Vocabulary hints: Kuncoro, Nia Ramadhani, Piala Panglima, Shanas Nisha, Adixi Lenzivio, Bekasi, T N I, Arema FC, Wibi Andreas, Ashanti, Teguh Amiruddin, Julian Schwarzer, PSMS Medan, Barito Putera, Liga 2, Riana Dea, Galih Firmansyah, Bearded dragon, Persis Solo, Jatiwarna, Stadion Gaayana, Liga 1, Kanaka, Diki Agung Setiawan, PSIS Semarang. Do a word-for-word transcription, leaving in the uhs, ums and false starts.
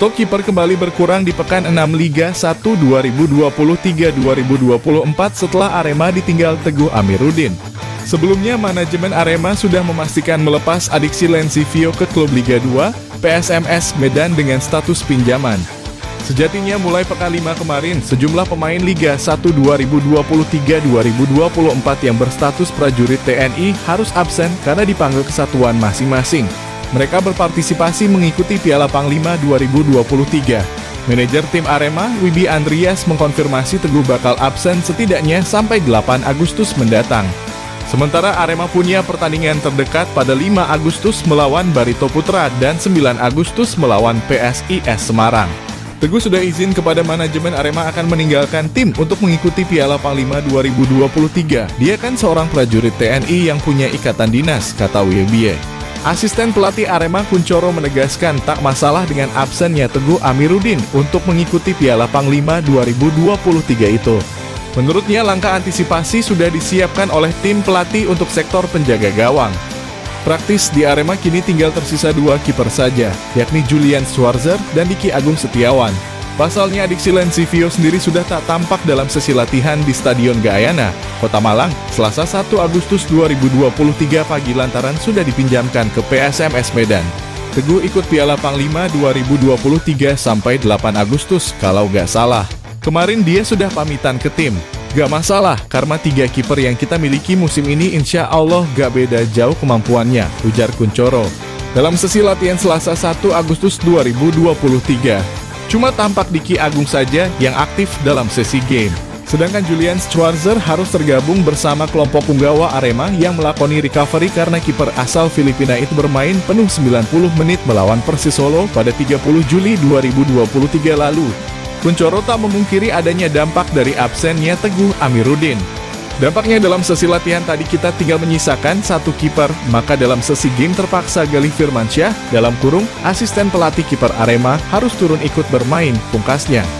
stok kiper kembali berkurang di pekan enam Liga satu dua ribu dua puluh tiga dua ribu dua puluh empat setelah Arema ditinggal Teguh Amiruddin. Sebelumnya manajemen Arema sudah memastikan melepas Adixi Lenzivio ke klub Liga dua, P S M S Medan dengan status pinjaman. Sejatinya mulai pekan lima kemarin, sejumlah pemain Liga satu dua ribu dua puluh tiga dua ribu dua puluh empat yang berstatus prajurit T N I harus absen karena dipanggil kesatuan masing-masing. Mereka berpartisipasi mengikuti Piala Panglima dua ribu dua puluh tiga. Manajer tim Arema, Wibi Andreas, mengkonfirmasi Teguh bakal absen setidaknya sampai delapan Agustus mendatang. Sementara Arema punya pertandingan terdekat pada lima Agustus melawan Barito Putera dan sembilan Agustus melawan P S I S Semarang. Teguh sudah izin kepada manajemen Arema akan meninggalkan tim untuk mengikuti Piala Panglima dua ribu dua puluh tiga. Dia kan seorang prajurit T N I yang punya ikatan dinas, kata Wibi. Asisten pelatih Arema Kuncoro menegaskan tak masalah dengan absennya Teguh Amiruddin untuk mengikuti Piala Panglima dua ribu dua puluh tiga itu. Menurutnya langkah antisipasi sudah disiapkan oleh tim pelatih untuk sektor penjaga gawang. Praktis di Arema kini tinggal tersisa dua kiper saja, yakni Julian Schwarzer dan Diki Agung Setiawan. Pasalnya Adixi Lenzivio sendiri sudah tak tampak dalam sesi latihan di Stadion Gaayana, Kota Malang, Selasa satu Agustus dua ribu dua puluh tiga pagi lantaran sudah dipinjamkan ke P S M S Medan. Teguh ikut Piala Panglima dua ribu dua puluh tiga sampai delapan Agustus kalau nggak salah. Kemarin dia sudah pamitan ke tim. Gak masalah, karena tiga kiper yang kita miliki musim ini insya Allah gak beda jauh kemampuannya, ujar Kuncoro. Dalam sesi latihan Selasa satu Agustus dua ribu dua puluh tiga. Cuma tampak Diki Agung saja yang aktif dalam sesi game. Sedangkan Julian Schwarzer harus tergabung bersama kelompok punggawa Arema yang melakoni recovery karena kiper asal Filipina itu bermain penuh sembilan puluh menit melawan Persis Solo pada tiga puluh Juli dua ribu dua puluh tiga lalu. Kuncoro tak memungkiri adanya dampak dari absennya Teguh Amiruddin. Dampaknya dalam sesi latihan tadi kita tinggal menyisakan satu kiper, maka dalam sesi game terpaksa Galih Firmansyah dalam kurung asisten pelatih kiper Arema harus turun ikut bermain, pungkasnya.